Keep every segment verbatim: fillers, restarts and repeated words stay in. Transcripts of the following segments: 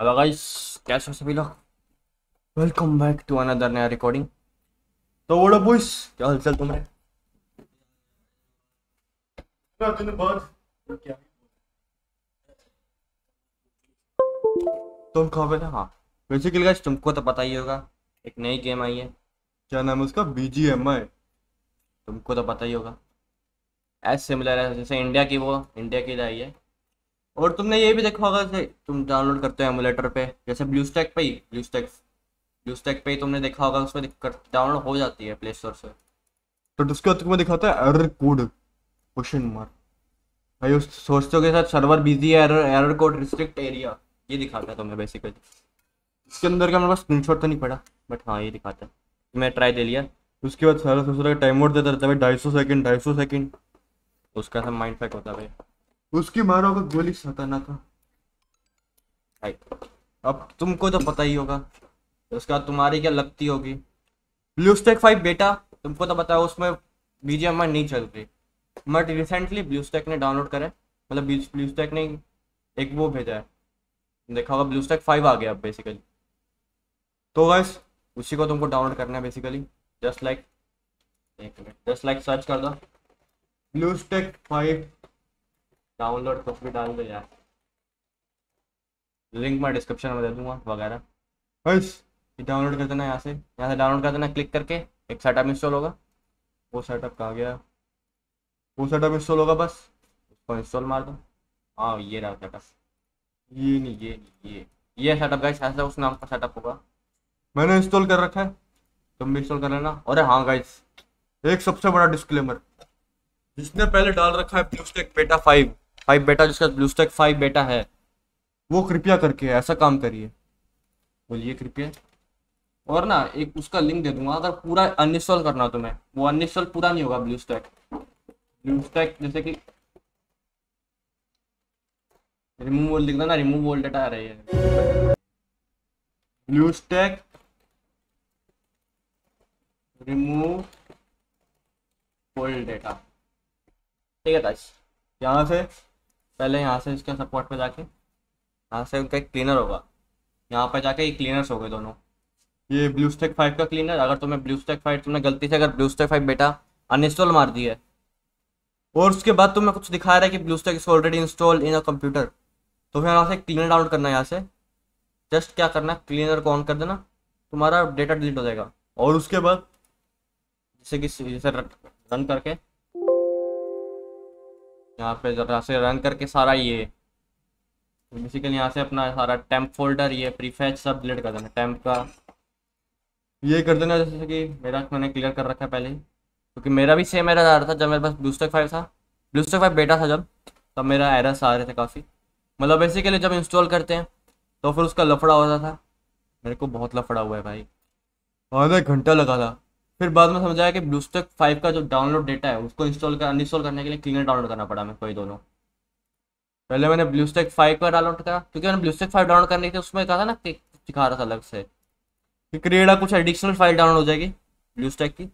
Hello guys, कैसे हो सभी लोग। वेलकम बैक टू अनदर नया रिकॉर्डिंग। तो वो लोग बॉयस, क्या हालचाल तुम्हारे। तुम कहाँ पे? हाँ, बेसिकली गाइस तुमको तो पता ही होगा एक नई गेम आई है, क्या नाम है उसका, बी जी एम आई। तुमको तो पता ही होगा, एज सिमिलर है जैसे इंडिया की, वो इंडिया की आई है। और तुमने ये भी देखा होगा जैसे तुम डाउनलोड करते हो एमुलेटर पे, जैसे ब्लूस्टैक पे ही ब्लूस्टैक्स ब्लूस्टैक पे ही तुमने देखा होगा, उसमें डाउनलोड हो जाती है प्ले स्टोर से। तो उसके बाद तुम्हें दिखाता है एरर कोड क्वेश्चन मार्क, भाई उस सोचते हो के साथ सर्वर बिजी है, error error code restrict area, ये दिखाता है तुम्हें बेसिकली। इसके अंदर का मेरे पास स्क्रीन शॉट तो नहीं पड़ा, बट हाँ ये दिखाता है। मैं ट्राई दे लिया, उसके बाद सारा दूसरा टाइम आउट देता रहता है, ढाई सौ सेकेंड ढाई सौ सेकेंड उसका सब माइंड फैक होता है। उसकी मारो का गोली खतरनाक है। अब तुमको तो पता ही होगा उसका, तुम्हारी क्या लगती होगी ब्लूस्टैक फाइव बेटा, तुमको तो पता है उसमें बी जी एम आई नहीं चल रही। बट रिसेंटली ब्लूस्टैक ने डाउनलोड करे, मतलब ब्लूस्टैक ने एक वो भेजा है, देखा होगा ब्लूस्टैक फाइव आ गया अब बेसिकली। तो गाइस उसी को तुमको डाउनलोड करना है बेसिकली, जस्ट लाइक एक मिनट जस्ट लाइक सर्च कर दो BlueStacks फाइव डाउनलोड, कुछ भी डाल दो यार, लिंक मैं डिस्क्रिप्शन में दे दूंगा वगैरह। बस डाउनलोड कर देना, यहाँ से यहाँ से डाउनलोड कर देना क्लिक करके। एक सेटअप इंस्टॉल होगा, वो सेटअप कहाँ गया, वो सेटअप इंस्टॉल होगा, बस उसको इंस्टॉल मार दो। हाँ ये रहा सेटअप, ये नहीं ये नहीं, ये ये सेटअप गाइस, ऐसा उस नाम का सेटअप होगा। मैंने इंस्टॉल कर रखा है, तुम भी इंस्टॉल कर लेना। और हाँ गाइस, एक सबसे बड़ा डिस्क्लेमर, जिसने पहले डाल रखा है ब्लूस्टैक बेटा फाइव फाइव बेटा, जिसका ब्लूस्टैक फाइव बेटा है, वो कृपया करके ऐसा काम करिए, बोलिए कृपया। और ना एक उसका लिंक दे दूंगा, अगर पूरा अनइंस्टॉल करना तुम्हें, वो अनइंस्टॉल पूरा नहीं होगा ब्लूस्टैक ब्लूस्टैक जैसे कि रिमूव लिख देना, रिमूव ऑल डाटा आ रही है, ब्लूस्टैक रिमूव ऑल डाटा, ठीक है गाइस। यहाँ से पहले यहाँ से इसके सपोर्ट पे जाके, यहाँ से उनका एक क्लीनर होगा, यहाँ पे जाके ये क्लीनर्स हो गए दोनों, ये ब्लूस्टैक फाइव का क्लीनर। अगर तुम्हें ब्लूस्टैक फाइव तुमने गलती से अगर ब्लूस्टैक फाइव बेटा अनइंस्टॉल मार दी है, और उसके बाद तुम्हें कुछ दिखा रहा है कि BlueStack is already install in a computer, तो फिर यहाँ से क्लीनर डाउनलोड करना है। यहाँ से जस्ट क्या करना, क्लीनर को ऑन कर देना, तुम्हारा डेटा डिलीट हो जाएगा। और उसके बाद जैसे कि जैसे रन करके यहाँ पे जरा से रन करके सारा ये बेसिकली यहाँ से अपना सारा टेम्प फोल्डर, ये प्रीफेच सब डिलीट कर देना, टेम्प का ये कर देना। जैसे कि मेरा मैंने क्लियर कर रखा है पहले ही, क्योंकि मेरा भी सेम एरर आ रहा था जब मेरे पास ब्लूस्टैक फाइव था, ब्लूस्टैक फाइव बेटा था जब, तब मेरा एरर्स आ रहे थे काफ़ी। मतलब बेसिकली जब इंस्टॉल करते हैं तो फिर उसका लफड़ा होता था, मेरे को बहुत लफड़ा हुआ है भाई, आधा घंटा लगा था। फिर बाद में समझाया कि ब्लूस्टैक फाइव का जो डाउनलोड डेटा है, उसको इंस्टॉल कर अनइंस्टॉल करने के लिए क्लीनर डाउनलोड करना पड़ा मेरे को, ये दोनों। पहले मैंने ब्लूस्टैक फाइव का डाउनलोड करा, क्योंकि मैंने ब्लूस्टैक फाइव डाउनलोड करने के उसमें कहा था ना, दिखा रहा था अलग से कि क्रिएट कुछ एडिशनल फाइल डाउनलोड हो जाएगी ब्लूस्टैक की,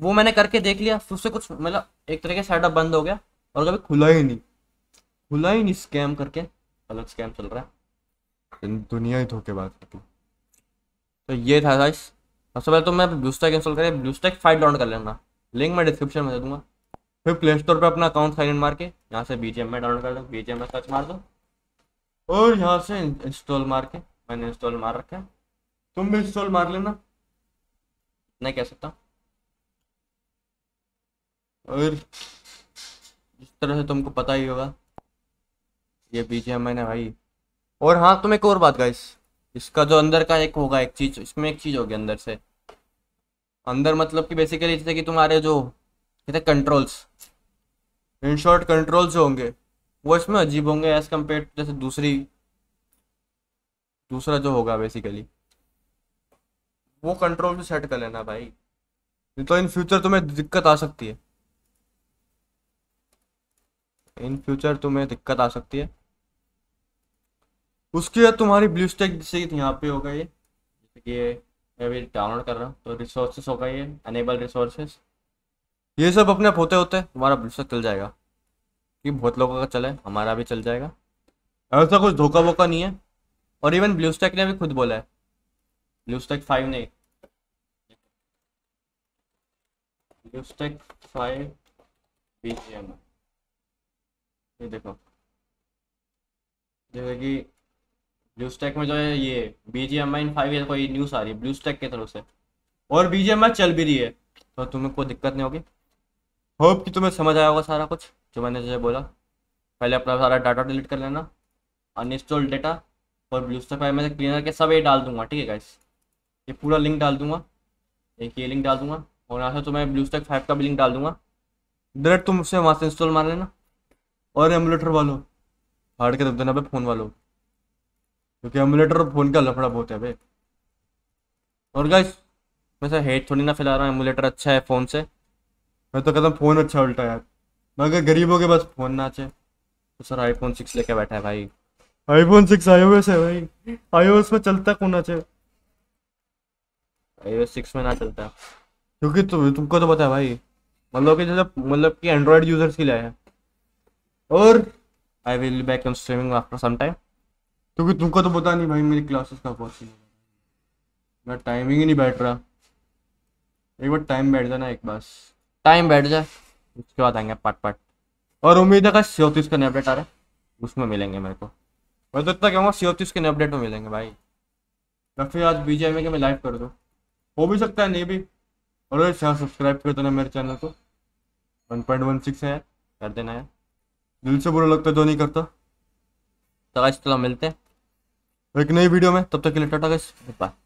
वो मैंने करके देख लिया। फिर उससे कुछ मतलब एक तरह का सेटअप बंद हो गया और कभी खुला ही नहीं खुला ही नहीं स्कैम करके अलग स्कैम चल रहा है, दुनिया ही धोखेबाज। तो ये था गाइस, सबसे पहले तो मैं ब्लूस्टैक इंस्टॉल करके ब्लूस्टैक फाइव डाउनलोड कर लेना, लिंक मैं डिस्क्रिप्शन में दे दूंगा। फिर प्ले स्टोर पर अपना अकाउंट साइन इन मार के यहाँ से B G M I download कर दो, B G M I search मार दो, और यहाँ से इंस्टॉल मार के, मैंने इंस्टॉल मार रखा है, तुम भी इंस्टॉल मार लेना, नहीं कह सकता। और इस तरह से तुमको पता ही होगा ये बी जी एम आई ने भाई। और हाँ तुम एक और बात गाइस, इसका जो अंदर का एक होगा एक चीज़, इसमें एक चीज़ होगी अंदर से, अंदर मतलब कि बेसिकली जैसे कि तुम्हारे जो कहते हैं कंट्रोल्स, इन शॉर्ट कंट्रोल्स जो होंगे वो इसमें अजीब होंगे एज कम्पेयर टू जैसे दूसरी दूसरा जो होगा बेसिकली, वो कंट्रोल भी सेट कर लेना भाई, तो इन फ्यूचर तुम्हें दिक्कत आ सकती है इन फ्यूचर तुम्हें दिक्कत आ सकती है। उसके बाद तुम्हारी ब्लूस्टैक जैसे यहाँ पे होगा ये, जैसे कि ये मैं अभी डाउनलोड कर रहा हूँ, तो रिसोर्सेस होगा ये, अनेबल रिसोर्सेस, ये सब अपने आप होते होते तुम्हारा ब्लूस्टैक चल जाएगा, कि बहुत लोगों का चला है, हमारा भी चल जाएगा। ऐसा कुछ धोखा वोखा नहीं है, और इवन ब्लूस्टैक ने भी खुद बोला है, ब्लूस्टैक फाइव ने ब्लूस्टैक फाइव बीजीएम ये देखो जैसे कि ब्लूस्टैक में जो है ये बीजीएम इन फाइव ये कोई न्यूज आ रही है ब्लूस्टैक के तरफ से और बीजीएम चल भी रही है, तो तुम्हें कोई दिक्कत नहीं होगी। होप कि तुम्हें समझ आया होगा सारा कुछ जो मैंने जो बोला। पहले अपना सारा डाटा डिलीट कर लेना, अनइंस्टॉल डाटा और ब्लूस्टैक फाइव में क्लीनर के सब ये डाल दूंगा, ठीक है गाइस, ये पूरा लिंक डाल दूंगा, एक ये लिंक डाल दूंगा और यहाँ से तुम्हें ब्लूस्टैक फाइव का भी लिंक डाल दूंगा, डायरेक्ट तुम उससे वहाँ से इंस्टॉल मार लेना। और एमुलेटर वालों हार्ड के दब देना भाई फ़ोन वालों, क्योंकि एमुलेटर और फ़ोन का लफड़ा बहुत है भाई। और गाइस मैं सर हेट थोड़ी ना फैला रहा हूँ, एमुलेटर अच्छा है फ़ोन से, मैं तो कहता हूँ फ़ोन अच्छा उल्टा यार, मगर गरीबों के बस फ़ोन ना चाहिए। तो सर आईफोन सिक्स लेके बैठा है भाई, आईफोन सिक्स आईओएस है भाई, आईओएस में चलता कौन ना चाहिए, आईओएस सिक्स में ना चलता, क्योंकि तुम तुमको तो पता है भाई, मतलब कि जैसे मतलब कि एंड्रॉयड यूजर्स के लिए है। और I will back on streaming after some time, क्योंकि तुमको तो पता नहीं भाई मेरी क्लासेस का पॉसिबल है, मैं टाइमिंग ही नहीं बैठ रहा। एक बार टाइम बैठ जाना, एक बस टाइम बैठ जाए उसके बाद आएंगे पार्ट पार्ट। और उम्मीद है का चौंतीस का नया अपडेट आ रहा है उसमें मिलेंगे मेरे को, मैं तो इतना कहूँगा चौंतीस के नए अपडेट में मिलेंगे भाई। या फिर आज बीजीएमआई के मैं लाइव कर दूँ, हो भी सकता है नहीं भी। और यहाँ सब्सक्राइब कर देना मेरे चैनल को, वन पॉइंट वन सिक्स है कर देना है, दिल से बुरा लगता है जो नहीं करता। तो आज तो मिलते हैं एक नई वीडियो में, तब तक के लिए टाटा गाइस, बाय।